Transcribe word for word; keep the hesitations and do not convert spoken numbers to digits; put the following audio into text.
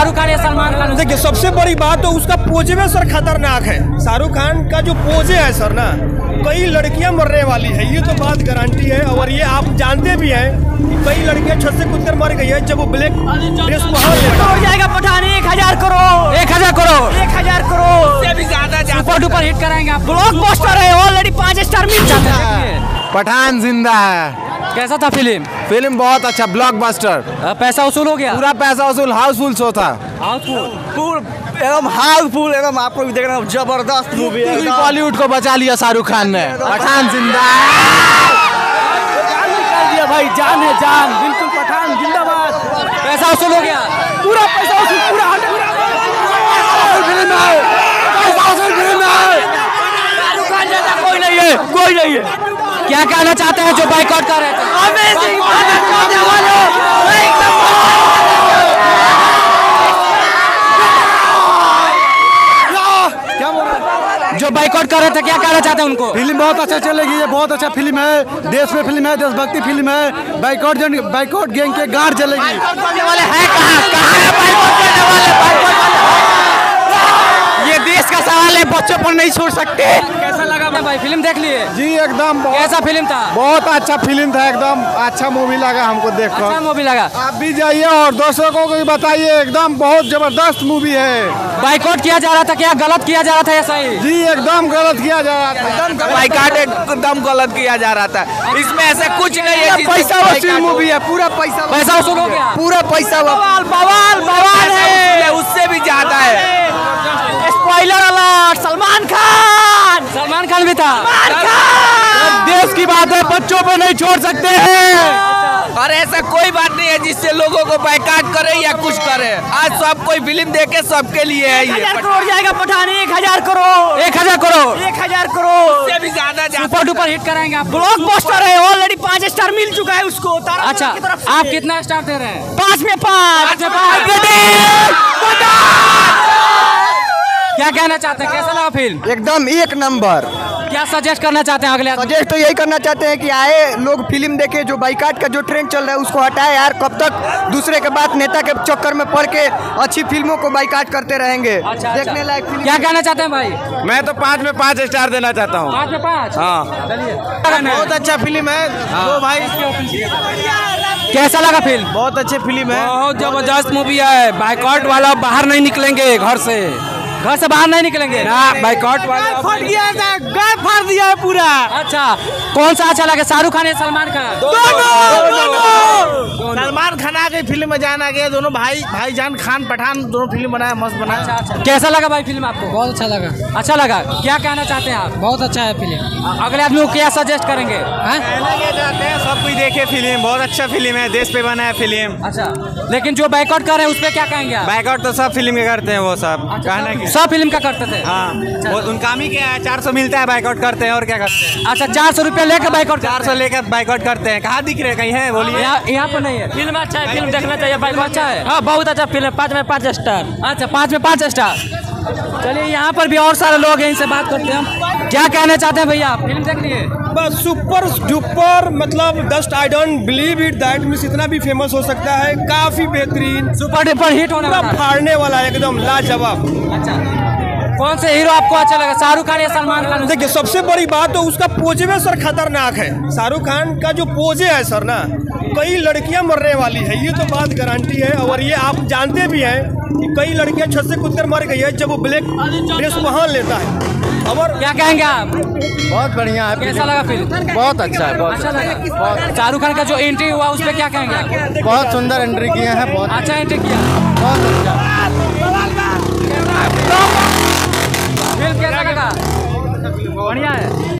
शाहरुख खान या सलमान खान। देखिए सबसे बड़ी बात तो उसका पोजे में सर खतरनाक है। शाहरुख खान का जो पोजे है सर ना, कई लड़कियां मरने वाली है, ये तो बात गारंटी है। और ये आप जानते भी हैं कई लड़कियां छत से कूदकर मर गई है जब वो ब्लैक ड्रेस पहन लेगा। और जाएगा पठान एक हजार करोड़ एक हजार करोड़ एक हजार करोड़ से भी ज्यादा सुपर डुपर हिट कराएंगे। ब्लॉकबस्टर है, ऑलरेडी पाँच स्टार मिल जाता है। पठान जिंदा है। कैसा था फिल्म? फिल्म बहुत अच्छा, ब्लॉकबस्टर। पैसा वसूल हो गया, पूरा पैसा वसूल, हाउसफुल शो था, हाउसफुल एकदम, हाउसफुल एकदम। आपको भी देखना, जबरदस्त मूवी है। बॉलीवुड को बचा लिया शाहरुख खान ने। पठान जिंदा दिया भाई, जान है जान, बिल्कुल पठान जिंदाबाद। पैसा वसूल हो गया, पूरा पैसा वसूल, पूरा कोई नहीं है, कोई नहीं है। क्या कहना चाहते हैं जो बाइकआउट कर रहे थे, जो बाइकआउट कर रहे थे, क्या कहना चाहते हैं उनको? फिल्म बहुत अच्छा चलेगी, ये बहुत अच्छा फिल्म है, देश में फिल्म है, देशभक्ति फिल्म है। बाइकआउट बाइकआउट गैंग के गांड चलेगी। ये देश का सवाल है, बच्चों पर नहीं छोड़ सकते। कैसा लगा भाई फिल्म देख लिए? जी एकदम। कैसा फिल्म था? बहुत अच्छा फिल्म था, एकदम अच्छा मूवी लगा हमको देखकर। अच्छा मूवी लगा। आप भी जाइए और दोस्तों को भी बताइए, एकदम बहुत जबरदस्त मूवी है। बाइकआउट किया जा रहा था, क्या गलत किया जा रहा था या सही? जी एकदम गलत किया जा रहा था, बाइकआउट एकदम गलत किया जा रहा था। इसमें ऐसा कुछ नहीं है, पैसा वसूल मूवी है, पूरा पैसा पैसा वसूल हो गया, पूरा पैसा है, उससे भी ज्यादा है। स्पॉइलर अलर्ट, सलमान खान सलमान खान भी था। देश की बात है, बच्चों पे नहीं छोड़ सकते हैं। और ऐसा कोई बात नहीं है जिससे लोगों को बाइकआउट करे या कुछ करे। आज सब कोई फिल्म देखे, सबके लिए है ये। हजार करोड़ जाएगा पठान, एक हजार करोड़ एक हजार करोड़ एक हजार करोड़ से भी ज्यादा सुपर डुपर हिट कराएंगे। ब्लॉकबस्टर है, ऑलरेडी पाँच स्टार मिल चुका है उसको। अच्छा, आप कितना स्टार दे रहे हैं? पाँच में पाँच। क्या कहना चाहते हैं, कैसा लगा फिल्म? एकदम एक नंबर। क्या सजेस्ट करना चाहते हैं अगले? सजेस्ट तो यही करना चाहते हैं कि आए लोग फिल्म देखें, जो बाइकआउट का जो ट्रेंड चल रहा है उसको हटाए यार। कब तक दूसरे के बात, नेता के चक्कर में पड़ के अच्छी फिल्मों को बाइकआउट करते रहेंगे। अच्छा, देखने लायक। क्या कहना चाहते हैं भाई? मैं तो पाँच में पाँच स्टार देना चाहता हूँ। पाँच में पाँच। हाँ, बहुत अच्छा फिल्म है तो भाई। कैसा लगा फिल्म? बहुत अच्छी फिल्म है, बहुत जबरदस्त मूवी है। बाइकआउट वाला बाहर नहीं निकलेंगे, घर से घर से बाहर नहीं निकलेंगे ना। बाइकआउट वाला फट गया है, गांड फाड़ दिया है पूरा। अच्छा, कौन सा अच्छा लगा, शाहरुख खान या सलमान खान? दोनों। सलमान खान आ गई फिल्म में, जान आ गया, दोनों भाई भाईजान खान पठान दोनों फिल्म बनाया, मस्त बनाया। अच्छा, कैसा लगा भाई फिल्म आपको? बहुत अच्छा लगा। अच्छा लगा। क्या कहना चाहते हैं आप? बहुत अच्छा है फिल्म। अगले आदमी को क्या सजेस्ट करेंगे? सब कोई देखे फिल्म, बहुत अच्छा फिल्म है, देश पे बना है फिल्म। अच्छा, लेकिन जो बाइकआउट कर रहे हैं उस पर क्या कहेंगे? बाइकआउट तो सब फिल्म के करते हैं वो, सब कहना क्या, सब फिल्म का करते थे। हाँ, उनका ही क्या है, चार सौ मिलता है, बाइकआउट करते हैं और क्या करते हैं। अच्छा, चार सौ रुपया लेकर बाइकआउट, चार सौ लेकर बाइकआउट करते हैं। कहाँ दिख रहे, कहीं है बोलिए? यहाँ पर नहीं है। फिल्म अच्छा है, फिल्म देखना चाहिए, बाइकआउट अच्छा है। हाँ, बहुत अच्छा फिल्म है, पाँच में पाँच स्टार। अच्छा, पाँच में पाँच स्टार। चलिए, यहाँ पर भी और सारे लोग हैं, इनसे बात करते हैं। क्या कहना चाहते हैं भैया आप? फिल्म देख लिए? सुपर डुपर, मतलब dust I don't believe it that means इतना भी फेमस हो सकता है, काफी बेहतरीन, सुपर डुपर हिट होने वाला, फाड़ने वाला, एकदम लाजवाब। अच्छा, कौन से हीरो आपको अच्छा लगा, शाहरुख खान या सलमान खान? देखिए सबसे बड़ी बात तो उसका पोजे में सर खतरनाक है। शाहरुख खान का जो पोजे है सर ना, कई लड़कियां मरने वाली है, ये तो बात गारंटी है। और ये आप जानते भी हैं कि कई लड़कियां छत से कूदकर मर गई है जब वो ब्लैक ड्रेस पहन लेता है। और क्या कहेंगे आप? बहुत बढ़िया है। कैसा लगा फिल्म? बहुत अच्छा है, बहुत अच्छा लगा। शाहरुख खान का जो एंट्री हुआ उस पर क्या कहेंगे आप? बहुत सुंदर एंट्री किया है, बहुत अच्छा एंट्री किया, बहुत अच्छा। फिल्म कैसा लगा? बढ़िया है।